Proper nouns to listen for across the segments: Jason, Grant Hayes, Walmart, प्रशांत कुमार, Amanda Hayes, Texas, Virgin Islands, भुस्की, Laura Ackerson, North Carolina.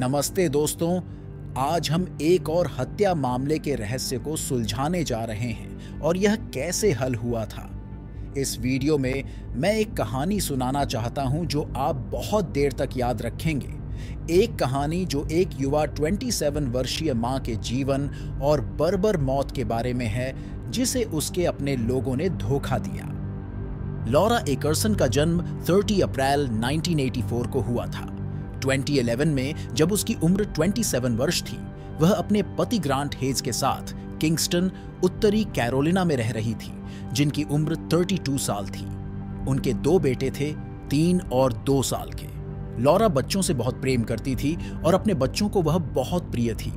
नमस्ते दोस्तों, आज हम एक और हत्या मामले के रहस्य को सुलझाने जा रहे हैं और यह कैसे हल हुआ था। इस वीडियो में मैं एक कहानी सुनाना चाहता हूं जो आप बहुत देर तक याद रखेंगे। एक कहानी जो एक युवा 27 वर्षीय मां के जीवन और बर्बर मौत के बारे में है जिसे उसके अपने लोगों ने धोखा दिया। लॉरा एकर्सन का जन्म 30 अप्रैल 1984 को हुआ था। 2011 में जब उसकी उम्र 27 वर्ष थी, वह अपने पति ग्रांट हेज के साथ किंगस्टन, उत्तरी कैरोलिना में रह रही थी, जिनकी उम्र 32 साल थी। उनके दो बेटे थे, 3 और 2 साल के। लॉरा बच्चों से बहुत प्रेम करती थी और अपने बच्चों को वह बहुत प्रिय थी।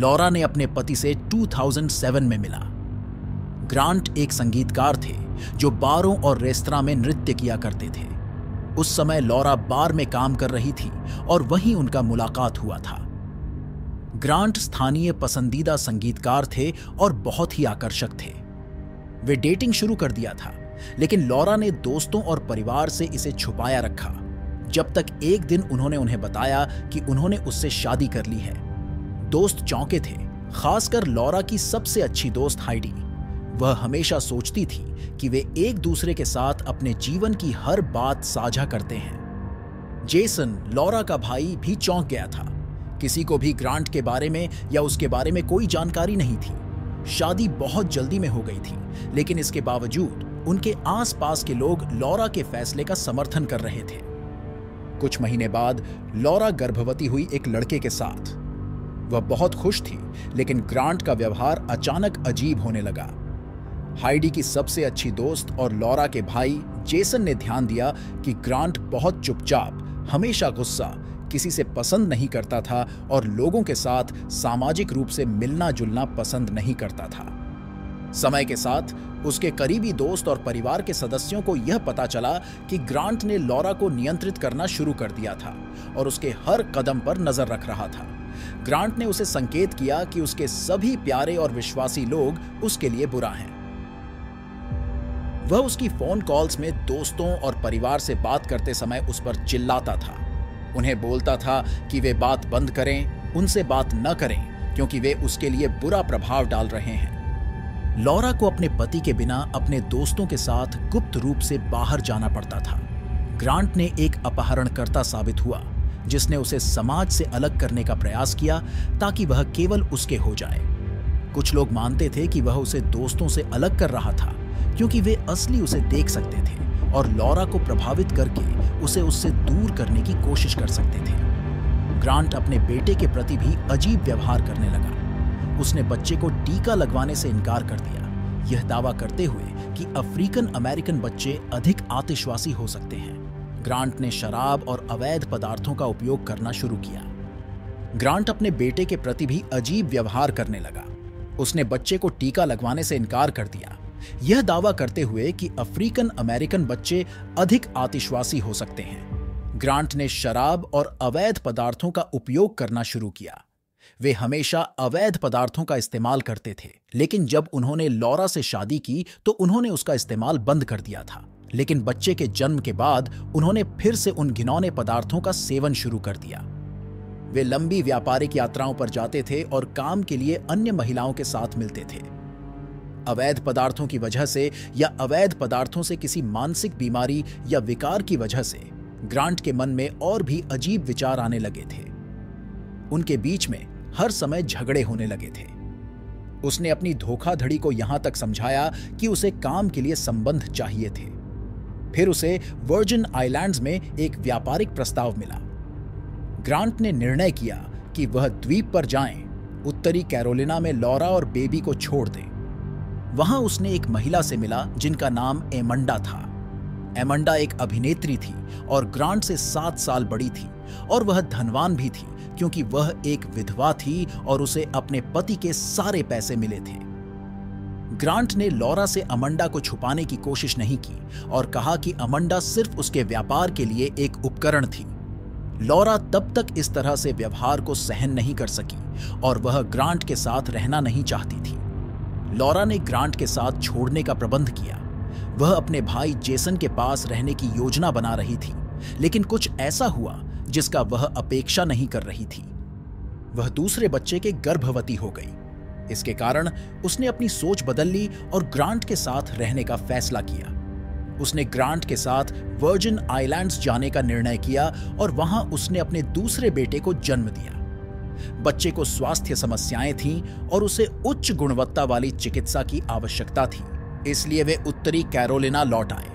लॉरा ने अपने पति से 2007 में मिला। ग्रांट एक संगीतकार थे जो बारों और रेस्तरां में नृत्य किया करते थे। उस समय लॉरा बार में काम कर रही थी और वहीं उनका मुलाकात हुआ था। ग्रांट स्थानीय पसंदीदा संगीतकार थे और बहुत ही आकर्षक थे। वे डेटिंग शुरू कर दिया था, लेकिन लॉरा ने दोस्तों और परिवार से इसे छुपाया रखा, जब तक एक दिन उन्हें बताया कि उन्होंने उससे शादी कर ली है। दोस्त चौंके थे, खासकर लॉरा की सबसे अच्छी दोस्त हाइडी। वह हमेशा सोचती थी कि वे एक दूसरे के साथ अपने जीवन की हर बात साझा करते हैं। जेसन, लॉरा का भाई, भी चौंक गया था। किसी को भी ग्रांट के बारे में या उसके बारे में कोई जानकारी नहीं थी। शादी बहुत जल्दी में हो गई थी, लेकिन इसके बावजूद उनके आसपास के लोग लॉरा के फैसले का समर्थन कर रहे थे। कुछ महीने बाद लॉरा गर्भवती हुई एक लड़के के साथ। वह बहुत खुश थी, लेकिन ग्रांट का व्यवहार अचानक अजीब होने लगा। हाइडी की सबसे अच्छी दोस्त और लॉरा के भाई जेसन ने ध्यान दिया कि ग्रांट बहुत चुपचाप, हमेशा गुस्सा, किसी से पसंद नहीं करता था और लोगों के साथ सामाजिक रूप से मिलना जुलना पसंद नहीं करता था। समय के साथ उसके करीबी दोस्त और परिवार के सदस्यों को यह पता चला कि ग्रांट ने लॉरा को नियंत्रित करना शुरू कर दिया था और उसके हर कदम पर नजर रख रहा था। ग्रांट ने उसे संकेत किया कि उसके सभी प्यारे और विश्वासी लोग उसके लिए बुरा हैं। वह उसकी फोन कॉल्स में दोस्तों और परिवार से बात करते समय उस पर चिल्लाता था, उन्हें बोलता था कि वे बात बंद करें, उनसे बात न करें, क्योंकि वे उसके लिए बुरा प्रभाव डाल रहे हैं। लॉरा को अपने पति के बिना अपने दोस्तों के साथ गुप्त रूप से बाहर जाना पड़ता था। ग्रांट ने एक अपहरणकर्ता साबित हुआ, जिसने उसे समाज से अलग करने का प्रयास किया ताकि वह केवल उसके हो जाए। कुछ लोग मानते थे कि वह उसे दोस्तों से अलग कर रहा था, क्योंकि वे असली उसे देख सकते थे और लॉरा को प्रभावित करके उसे उससे दूर करने की कोशिश कर सकते थे। ग्रांट अपने बेटे के प्रति भी अजीब व्यवहार करने लगा। उसने बच्चे को टीका लगवाने से इनकार कर दिया, यह दावा करते हुए कि अफ्रीकन अमेरिकन बच्चे अधिक आतिशबाजी हो सकते हैं। ग्रांट ने शराब और अवैध पदार्थों का उपयोग करना शुरू किया। ग्रांट अपने बेटे के प्रति भी अजीब व्यवहार करने लगा। उसने बच्चे को टीका लगवाने से इनकार कर दिया, यह दावा करते हुए कि अफ्रीकन अमेरिकन बच्चे अधिक आतिशबाजी हो सकते हैं। ग्रांट ने शराब और अवैध पदार्थों का उपयोग करना शुरू किया। वे हमेशा अवैध पदार्थों का इस्तेमाल करते थे, लेकिन जब उन्होंने लॉरा से शादी की तो उन्होंने उसका इस्तेमाल बंद कर दिया था। लेकिन बच्चे के जन्म के बाद उन्होंने फिर से उन घिनौने पदार्थों का सेवन शुरू कर दिया। वे लंबी व्यापारिक यात्राओं पर जाते थे और काम के लिए अन्य महिलाओं के साथ मिलते थे। अवैध पदार्थों की वजह से या अवैध पदार्थों से किसी मानसिक बीमारी या विकार की वजह से ग्रांट के मन में और भी अजीब विचार आने लगे थे। उनके बीच में हर समय झगड़े होने लगे थे। उसने अपनी धोखाधड़ी को यहां तक समझाया कि उसे काम के लिए संबंध चाहिए थे। फिर उसे वर्जिन आइलैंड्स में एक व्यापारिक प्रस्ताव मिला। ग्रांट ने निर्णय किया कि वह द्वीप पर जाएं, उत्तरी कैरोलिना में लॉरा और बेबी को छोड़ दें। वहां उसने एक महिला से मिला जिनका नाम एमंडा था। एमंडा एक अभिनेत्री थी और ग्रांट से 7 साल बड़ी थी और वह धनवान भी थी, क्योंकि वह एक विधवा थी और उसे अपने पति के सारे पैसे मिले थे। ग्रांट ने लॉरा से अमंडा को छुपाने की कोशिश नहीं की और कहा कि अमंडा सिर्फ उसके व्यापार के लिए एक उपकरण थी। लॉरा तब तक इस तरह से व्यवहार को सहन नहीं कर सकी और वह ग्रांट के साथ रहना नहीं चाहती थी। लॉरा ने ग्रांट के साथ छोड़ने का प्रबंध किया। वह अपने भाई जेसन के पास रहने की योजना बना रही थी, लेकिन कुछ ऐसा हुआ जिसका वह अपेक्षा नहीं कर रही थी। वह दूसरे बच्चे के गर्भवती हो गई। इसके कारण उसने अपनी सोच बदल ली और ग्रांट के साथ रहने का फैसला किया। उसने ग्रांट के साथ वर्जिन आइलैंड्स जाने का निर्णय किया और वहां उसने अपने दूसरे बेटे को जन्म दिया। बच्चे को स्वास्थ्य समस्याएं थीं और उसे उच्च गुणवत्ता वाली चिकित्सा की आवश्यकता थी, इसलिए वे उत्तरी कैरोलिना लौट आए।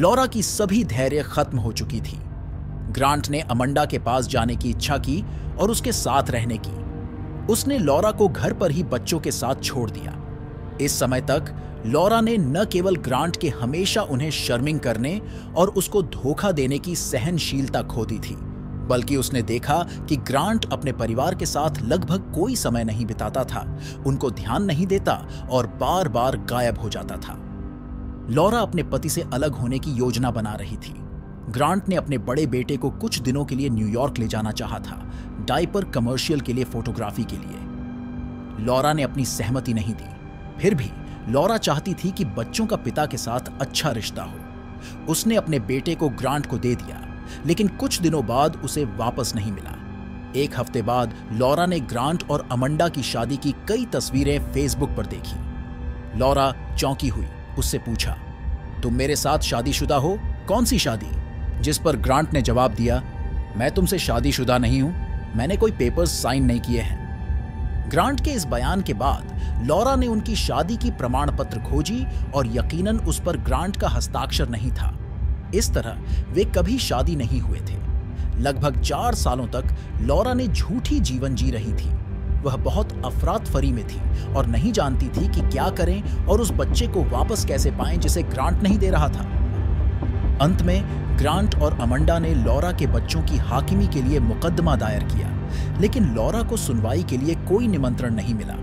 लॉरा की सभी धैर्य खत्म हो चुकी थी। ग्रांट ने अमंडा के पास जाने की इच्छा की और उसके साथ रहने की। उसने लॉरा को घर पर ही बच्चों के साथ छोड़ दिया। इस समय तक लॉरा ने न केवल ग्रांट के हमेशा उन्हें शर्मिंग करने और उसको धोखा देने की सहनशीलता खो दी थी, बल्कि उसने देखा कि ग्रांट अपने परिवार के साथ लगभग कोई समय नहीं बिताता था, उनको ध्यान नहीं देता और बार बार गायब हो जाता था। लॉरा अपने पति से अलग होने की योजना बना रही थी। ग्रांट ने अपने बड़े बेटे को कुछ दिनों के लिए न्यूयॉर्क ले जाना चाहा था, डायपर कमर्शियल के लिए फोटोग्राफी के लिए। लॉरा ने अपनी सहमति नहीं दी। फिर भी लॉरा चाहती थी कि बच्चों का पिता के साथ अच्छा रिश्ता हो। उसने अपने बेटे को ग्रांट को दे दिया, लेकिन कुछ दिनों बाद उसे वापस नहीं मिला। एक हफ्ते बाद लॉरा ने ग्रांट और अमंडा की शादी की कई तस्वीरें फेसबुक पर देखी। लॉरा चौंकी हुई उससे पूछा, तुम मेरे साथ शादीशुदा हो? कौन सी शादी? जिस पर ग्रांट ने जवाब दिया, मैं तुमसे शादीशुदा नहीं हूं, मैंने कोई पेपर्स साइन नहीं किए हैं। ग्रांट के इस बयान के बाद लॉरा ने उनकी शादी की प्रमाण पत्र खोजी और यकीनन उस पर ग्रांट का हस्ताक्षर नहीं था। इस तरह वे कभी शादी नहीं हुए थे। लगभग 4 सालों तक लॉरा ने झूठी जीवन जी रही थी। वह बहुत अफरातफरी में थी और नहीं जानती थी कि क्या करें और उस बच्चे को वापस कैसे पाएं जिसे ग्रांट नहीं दे रहा था। अंत में ग्रांट और अमंडा ने लॉरा के बच्चों की हाकिमी के लिए मुकदमा दायर किया, लेकिन लॉरा को सुनवाई के लिए कोई निमंत्रण नहीं मिला।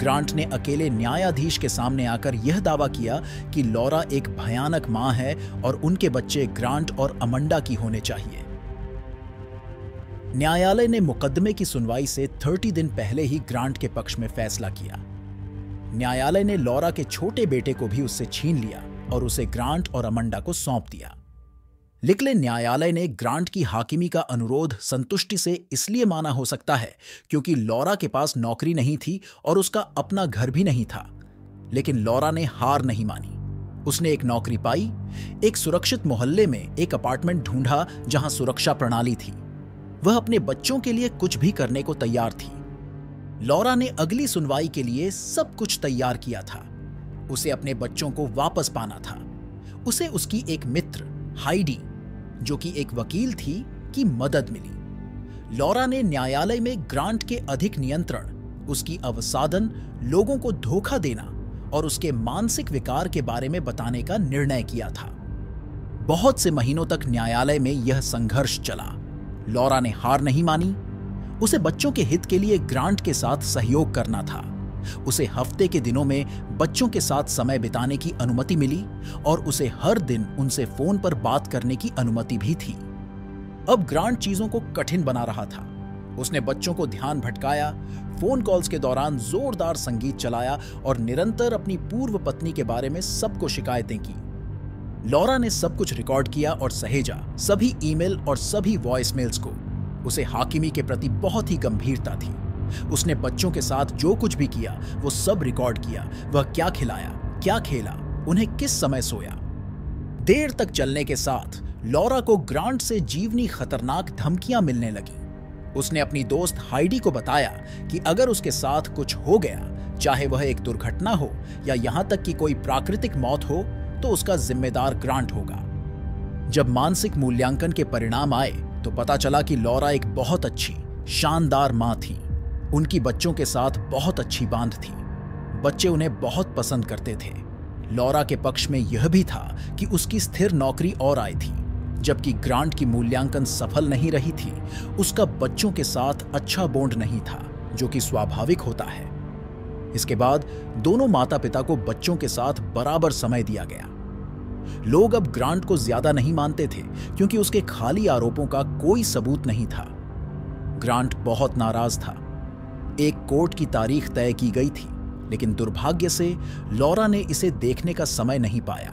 ग्रांट ने अकेले न्यायाधीश के सामने आकर यह दावा किया कि लॉरा एक भयानक मां है और उनके बच्चे ग्रांट और अमंडा की होने चाहिए। न्यायालय ने मुकदमे की सुनवाई से 30 दिन पहले ही ग्रांट के पक्ष में फैसला किया। न्यायालय ने लॉरा के छोटे बेटे को भी उससे छीन लिया और उसे ग्रांट और अमंडा को सौंप दिया। लेकिन न्यायालय ने ग्रांट की हाकिमी का अनुरोध संतुष्टि से इसलिए माना हो सकता है क्योंकि लॉरा के पास नौकरी नहीं थी और उसका अपना घर भी नहीं था। लेकिन लॉरा ने हार नहीं मानी। उसने एक नौकरी पाई, एक सुरक्षित मोहल्ले में एक अपार्टमेंट ढूंढा जहां सुरक्षा प्रणाली थी। वह अपने बच्चों के लिए कुछ भी करने को तैयार थी। लॉरा ने अगली सुनवाई के लिए सब कुछ तैयार किया था। उसे अपने बच्चों को वापस पाना था। उसे उसकी एक मित्र हाइडी, जो कि एक वकील थी, की मदद मिली। लॉरा ने न्यायालय में ग्रांट के अधिक नियंत्रण, उसकी अवसादन, लोगों को धोखा देना और उसके मानसिक विकार के बारे में बताने का निर्णय किया था। बहुत से महीनों तक न्यायालय में यह संघर्ष चला। लॉरा ने हार नहीं मानी। उसे बच्चों के हित के लिए ग्रांट के साथ सहयोग करना था। उसे हफ्ते के दिनों में बच्चों के साथ समय बिताने की अनुमति मिली और उसे हर दिन उनसे फोन पर बात करने की अनुमति भी थी। अब ग्रांट चीजों को कठिन बना रहा था। उसने बच्चों को ध्यान भटकाया, फोन कॉल्स के दौरान जोरदार संगीत चलाया और निरंतर अपनी पूर्व पत्नी के बारे में सबको शिकायतें की। लॉरा ने सब कुछ रिकॉर्ड किया और सहेजा, सभी ईमेल और सभी वॉइसमेल्स को। उसे हाकिमी के प्रति बहुत ही गंभीरता थी। उसने बच्चों के साथ जो कुछ भी किया वो सब रिकॉर्ड किया। वह क्या खिलाया, क्या खेला, उन्हें किस समय सोया। देर तक चलने के साथ लॉरा को ग्रांट से जीवनी खतरनाक धमकियां मिलने लगी। उसने अपनी दोस्त हाइडी को बताया कि अगर उसके साथ कुछ हो गया, चाहे वह एक दुर्घटना हो या यहां तक कि कोई प्राकृतिक मौत हो, तो उसका जिम्मेदार ग्रांट होगा। जब मानसिक मूल्यांकन के परिणाम आए तो पता चला कि लॉरा एक बहुत अच्छी, शानदार मां थी। उनकी बच्चों के साथ बहुत अच्छी बांध थी। बच्चे उन्हें बहुत पसंद करते थे। लॉरा के पक्ष में यह भी था कि उसकी स्थिर नौकरी और आई थी, जबकि ग्रांट की मूल्यांकन सफल नहीं रही थी। उसका बच्चों के साथ अच्छा बॉन्ड नहीं था, जो कि स्वाभाविक होता है। इसके बाद दोनों माता पिता को बच्चों के साथ बराबर समय दिया गया। लोग अब ग्रांट को ज्यादा नहीं मानते थे क्योंकि उसके खाली आरोपों का कोई सबूत नहीं था। ग्रांट बहुत नाराज था। एक कोर्ट की तारीख तय की गई थी, लेकिन दुर्भाग्य से लॉरा ने इसे देखने का समय नहीं पाया।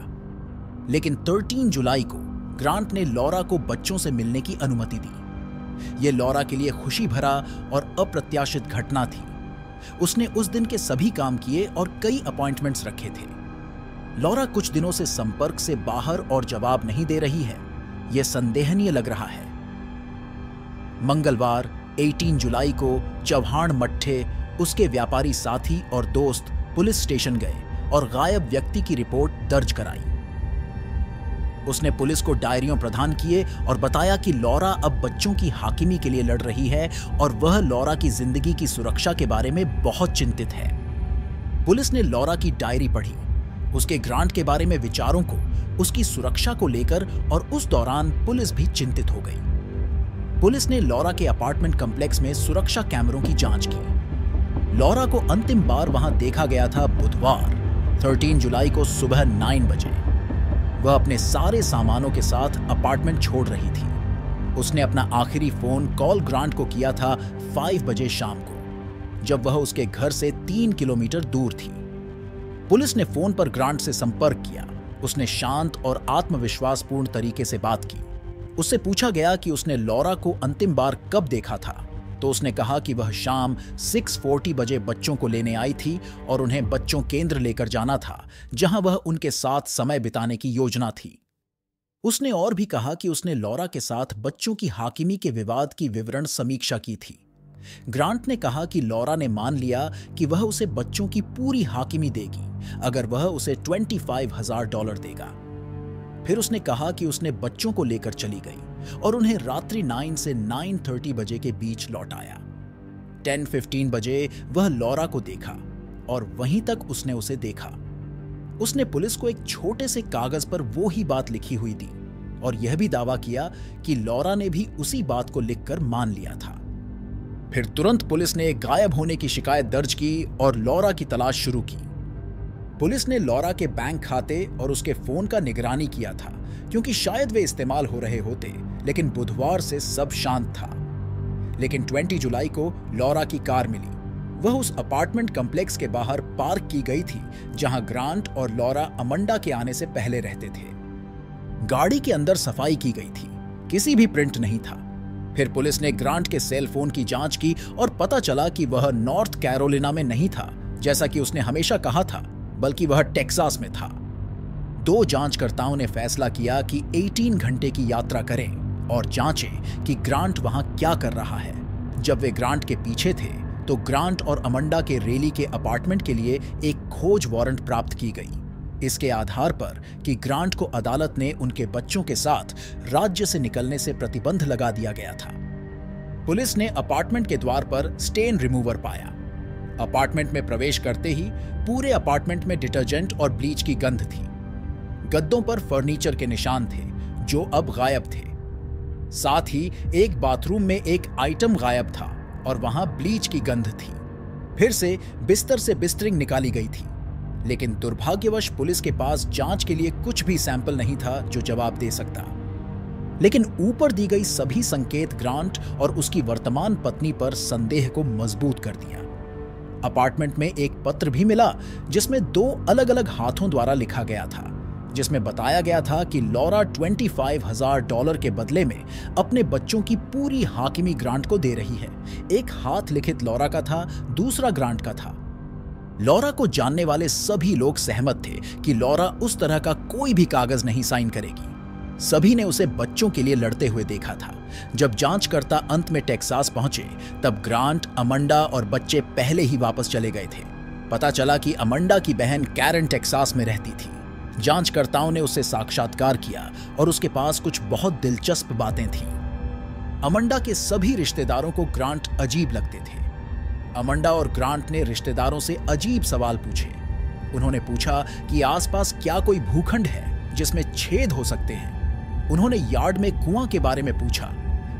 लेकिन 13 जुलाई को ग्रांट ने लॉरा को बच्चों से मिलने की अनुमति दी। यह लॉरा के लिए खुशी भरा और अप्रत्याशित घटना थी। उसने उस दिन के सभी काम किए और कई अपॉइंटमेंट्स रखे थे। लॉरा कुछ दिनों से संपर्क से बाहर और जवाब नहीं दे रही है। यह संदेहनीय लग रहा है। मंगलवार 18 जुलाई को चव्हाण मट्ठे उसके व्यापारी साथी और दोस्त पुलिस स्टेशन गए और गायब व्यक्ति की रिपोर्ट दर्ज कराई। उसने पुलिस को डायरियों प्रदान किए और बताया कि लॉरा अब बच्चों की हाकिमी के लिए लड़ रही है और वह लॉरा की जिंदगी की सुरक्षा के बारे में बहुत चिंतित है। पुलिस ने लॉरा की डायरी पढ़ी, उसके ग्रांट के बारे में विचारों को, उसकी सुरक्षा को लेकर, और उस दौरान पुलिस भी चिंतित हो गई। पुलिस ने लॉरा के अपार्टमेंट कॉम्प्लेक्स में सुरक्षा कैमरों की जांच की। लॉरा को अंतिम बार वहां देखा गया था बुधवार 13 जुलाई को सुबह 9 बजे। वह अपने सारे सामानों के साथ अपार्टमेंट छोड़ रही थी। उसने अपना आखिरी फोन कॉल ग्रांट को किया था 5 बजे शाम को, जब वह उसके घर से 3 किलोमीटर दूर थी। पुलिस ने फोन पर ग्रांट से संपर्क किया। उसने शांत और आत्मविश्वासपूर्ण तरीके से बात की। उससे पूछा गया कि उसने लॉरा को अंतिम बार कब देखा था, तो उसने कहा कि वह शाम 6:40 बजे बच्चों को लेने आई थी और उन्हें बच्चों केंद्र लेकर जाना था, जहां वह उनके साथ समय बिताने की योजना थी। उसने और भी कहा कि उसने लॉरा के साथ बच्चों की हाकिमी के विवाद की विवरण समीक्षा की थी। ग्रांट ने कहा कि लॉरा ने मान लिया कि वह उसे बच्चों की पूरी हाकिमी देगी अगर वह उसे $25,000 देगा। फिर उसने कहा कि उसने बच्चों को लेकर चली गई और उन्हें रात्रि 9 से 9:30 बजे के बीच लौट आया। 10:15 बजे वह लॉरा को देखा और वहीं तक उसने उसे देखा। उसने पुलिस को एक छोटे से कागज पर वो ही बात लिखी हुई दी और यह भी दावा किया कि लॉरा ने भी उसी बात को लिखकर मान लिया था। फिर तुरंत पुलिस ने गायब होने की शिकायत दर्ज की और लॉरा की तलाश शुरू की। पुलिस ने लॉरा के बैंक खाते और उसके फोन का निगरानी किया था क्योंकि शायद वे इस्तेमाल हो रहे होते, लेकिन बुधवार से सब शांत था। लेकिन 20 जुलाई को लॉरा की कार मिली। वह उस अपार्टमेंट कॉम्प्लेक्स के बाहर पार्क की गई थी जहां ग्रांट और लॉरा अमंडा के आने से पहले रहते थे। गाड़ी के अंदर सफाई की गई थी, किसी भी प्रिंट नहीं था। फिर पुलिस ने ग्रांट के सेल फोन की जांच की और पता चला कि वह नॉर्थ कैरोलिना में नहीं था, जैसा कि उसने हमेशा कहा था, बल्कि वह टेक्सास में था। दो जांचकर्ताओं ने फैसला किया कि 18 घंटे की यात्रा करें और जांचें कि ग्रांट वहां क्या कर रहा है। जब वे ग्रांट के पीछे थे तो ग्रांट और अमंडा के रेली के अपार्टमेंट के लिए एक खोज वारंट प्राप्त की गई, इसके आधार पर कि ग्रांट को अदालत ने उनके बच्चों के साथ राज्य से निकलने से प्रतिबंध लगा दिया गया था। पुलिस ने अपार्टमेंट के द्वार पर स्टेन रिमूवर पाया। अपार्टमेंट में प्रवेश करते ही पूरे अपार्टमेंट में डिटर्जेंट और ब्लीच की गंध थी। गद्दों पर फर्नीचर के निशान थे जो अब गायब थे। साथ ही एक बाथरूम में एक आइटम गायब था और वहां ब्लीच की गंध थी। फिर से बिस्तर से बिस्तरिंग निकाली गई थी, लेकिन दुर्भाग्यवश पुलिस के पास जांच के लिए कुछ भी सैंपल नहीं था जो जवाब दे सकता। लेकिन ऊपर दी गई सभी संकेत ग्रांट और उसकी वर्तमान पत्नी पर संदेह को मजबूत कर दिया। अपार्टमेंट में एक पत्र भी मिला जिसमें 2 अलग अलग हाथों द्वारा लिखा गया था, जिसमें बताया गया था कि लॉरा $25,000 के बदले में अपने बच्चों की पूरी हाकिमी ग्रांट को दे रही है। एक हाथ लिखित लॉरा का था, दूसरा ग्रांट का था। लॉरा को जानने वाले सभी लोग सहमत थे कि लॉरा उस तरह का कोई भी कागज नहीं साइन करेगी। सभी ने उसे बच्चों के लिए लड़ते हुए देखा था। जब जांचकर्ता अंत में टेक्सास पहुंचे तब ग्रांट, अमंडा और बच्चे पहले ही वापस चले गए थे। पता चला कि अमंडा की बहन कैरन टेक्सास में रहती थी। जांचकर्ताओं ने उससे साक्षात्कार किया और उसके पास कुछ बहुत दिलचस्प बातें थीं। अमंडा के सभी रिश्तेदारों को ग्रांट अजीब लगते थे। अमंडा और ग्रांट ने रिश्तेदारों से अजीब सवाल पूछे। उन्होंने पूछा कि आसपास क्या कोई भूखंड है जिसमें छेद हो सकते हैं। उन्होंने यार्ड में कुआं के बारे में पूछा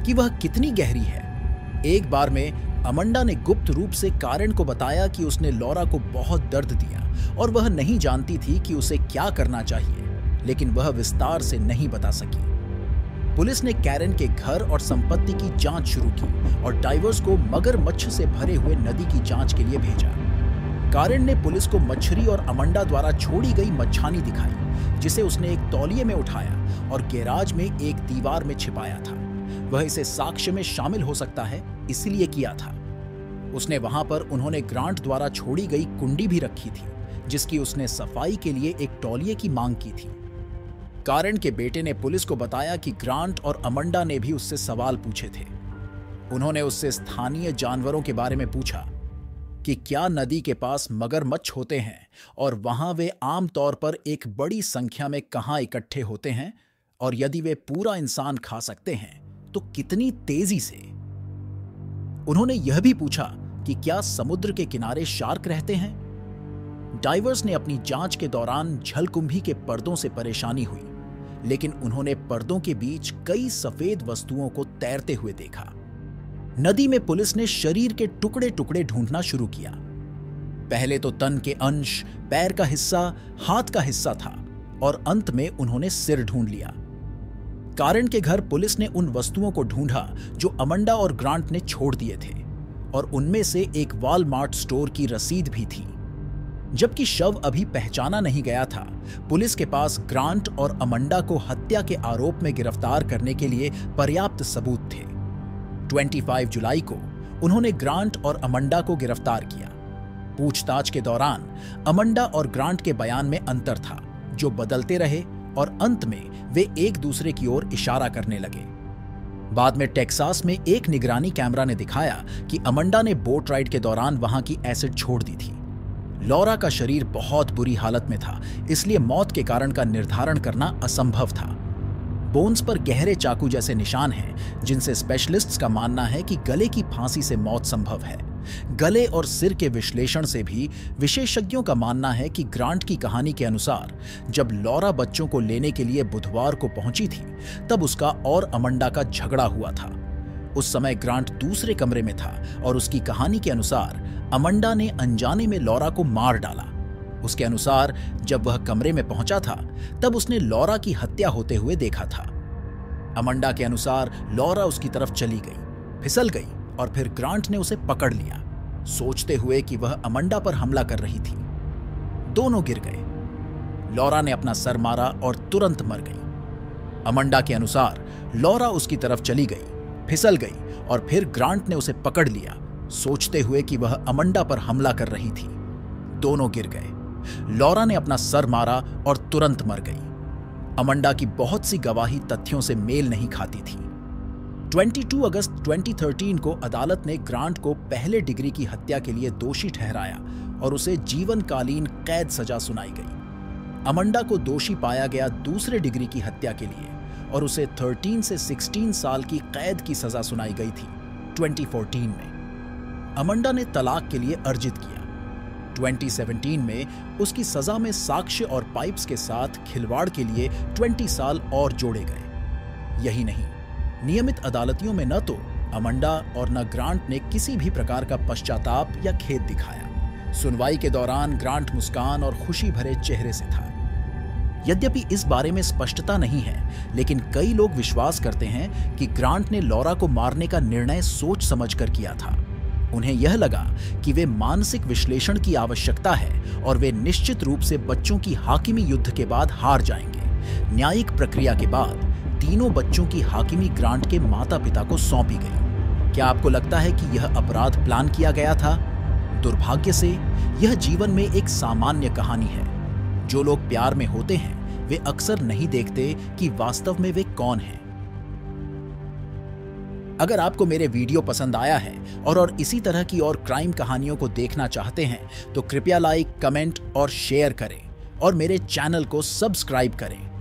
कि वह कितनी गहरी है। एक बार में अमंडा ने गुप्त रूप से कारण को बताया कि उसने लॉरा को बहुत दर्द दिया और वह नहीं जानती थी कि उसे क्या करना चाहिए, लेकिन वह विस्तार से नहीं बता सकी। पुलिस ने कैरन के घर और संपत्ति की जांच शुरू की और डाइवर्स को मगरमच्छ से भरे हुए नदी की जाँच के लिए भेजा। कारण ने पुलिस को मछली और अमंडा द्वारा छोड़ी गई मच्छानी दिखाई। जिसे उसने एक तौलिए में उठाया और गैराज में एक दीवार में छिपाया था। वह इसे साक्ष्य में शामिल हो सकता है इसलिए किया था। उसने वहां पर उन्होंने ग्रांट द्वारा छोड़ी गई कुंडी भी रखी थी जिसकी उसने सफाई के लिए एक तौलिए की मांग की थी। कारण के बेटे ने पुलिस को बताया कि ग्रांट और अमंडा ने भी उससे सवाल पूछे थे। उन्होंने उससे स्थानीय जानवरों के बारे में पूछा कि क्या नदी के पास मगरमच्छ होते हैं और वहां वे आमतौर पर एक बड़ी संख्या में कहां इकट्ठे होते हैं, और यदि वे पूरा इंसान खा सकते हैं तो कितनी तेजी से। उन्होंने यह भी पूछा कि क्या समुद्र के किनारे शार्क रहते हैं। डाइवर्स ने अपनी जांच के दौरान जलकुंभी के पर्दों से परेशानी हुई, लेकिन उन्होंने पर्दों के बीच कई सफेद वस्तुओं को तैरते हुए देखा। नदी में पुलिस ने शरीर के टुकड़े टुकड़े ढूंढना शुरू किया। पहले तो तन के अंश, पैर का हिस्सा, हाथ का हिस्सा था और अंत में उन्होंने सिर ढूंढ लिया। कारण के घर पुलिस ने उन वस्तुओं को ढूंढा जो अमंडा और ग्रांट ने छोड़ दिए थे, और उनमें से एक वॉलमार्ट स्टोर की रसीद भी थी। जबकि शव अभी पहचाना नहीं गया था, पुलिस के पास ग्रांट और अमंडा को हत्या के आरोप में गिरफ्तार करने के लिए पर्याप्त सबूत थे। 25 जुलाई को उन्होंने ग्रांट और अमंडा को गिरफ्तार किया। पूछताछ के दौरान अमंडा और ग्रांट के बयान में अंतर था जो बदलते रहे और अंत में वे एक दूसरे की ओर इशारा करने लगे। बाद में टेक्सास में एक निगरानी कैमरा ने दिखाया कि अमंडा ने बोट राइड के दौरान वहां की एसिड छोड़ दी थी। लॉरा का शरीर बहुत बुरी हालत में था, इसलिए मौत के कारण का निर्धारण करना असंभव था। बोन्स पर गहरे चाकू जैसे निशान हैं, जिनसे स्पेशलिस्ट्स का मानना है कि गले की फांसी से मौत संभव है। गले और सिर के विश्लेषण से भी विशेषज्ञों का मानना है कि ग्रांट की कहानी के अनुसार जब लॉरा बच्चों को लेने के लिए बुधवार को पहुंची थी, तब उसका और अमंडा का झगड़ा हुआ था। उस समय ग्रांट दूसरे कमरे में था और उसकी कहानी के अनुसार अमंडा ने अनजाने में लॉरा को मार डाला। उसके अनुसार जब वह कमरे में पहुंचा था तब उसने लॉरा की हत्या होते हुए देखा था। अमंडा के अनुसार लॉरा उसकी तरफ चली गई, फिसल गई और फिर ग्रांट ने उसे पकड़ लिया, सोचते हुए कि वह अमंडा पर हमला कर रही थी। दोनों गिर गए। लॉरा ने अपना सर मारा और तुरंत मर गई। अमंडा के अनुसार लॉरा उसकी तरफ चली गई, फिसल गई और फिर ग्रांट ने उसे पकड़ लिया, सोचते हुए कि वह अमंडा पर हमला कर रही थी। दोनों गिर गए। लॉरा ने अपना सर मारा और तुरंत मर गई। अमंडा की बहुत सी गवाही तथ्यों से मेल नहीं खाती थी। 22 अगस्त 2013 को अदालत ने ग्रांट को पहले डिग्री की हत्या के लिए दोषी ठहराया और उसे जीवनकालीन कैद सजा सुनाई गई। अमंडा को दोषी पाया गया दूसरे डिग्री की हत्या के लिए और उसे 13 से 16 साल की कैद की सजा सुनाई गई थी। 2014 में अमंडा ने तलाक के लिए अर्जित किया। 2017 में उसकी सजा में साक्ष्य और पाइप्स के साथ खिलवाड़ के लिए 20 साल और जोड़े गए। यही नहीं, नियमित अदालतियों में न तो अमंडा और न ग्रांट ने किसी भी प्रकार का पश्चाताप या खेद दिखाया। सुनवाई के दौरान ग्रांट मुस्कान और खुशी भरे चेहरे से था। यद्यपि इस बारे में स्पष्टता नहीं है, लेकिन कई लोग विश्वास करते हैं कि ग्रांट ने लॉरा को मारने का निर्णय सोच समझकर किया था। उन्हें यह लगा कि वे मानसिक विश्लेषण की आवश्यकता है और वे निश्चित रूप से बच्चों की हाकिमी युद्ध के बाद हार जाएंगे। न्यायिक प्रक्रिया के बाद तीनों बच्चों की हाकिमी ग्रांट के माता पिता को सौंपी गई। क्या आपको लगता है कि यह अपराध प्लान किया गया था? दुर्भाग्य से यह जीवन में एक सामान्य कहानी है। जो लोग प्यार में होते हैं वे अक्सर नहीं देखते कि वास्तव में वे कौन हैं। अगर आपको मेरे वीडियो पसंद आया है और इसी तरह की और क्राइम कहानियों को देखना चाहते हैं तो कृपया लाइक, कमेंट और शेयर करें और मेरे चैनल को सब्सक्राइब करें।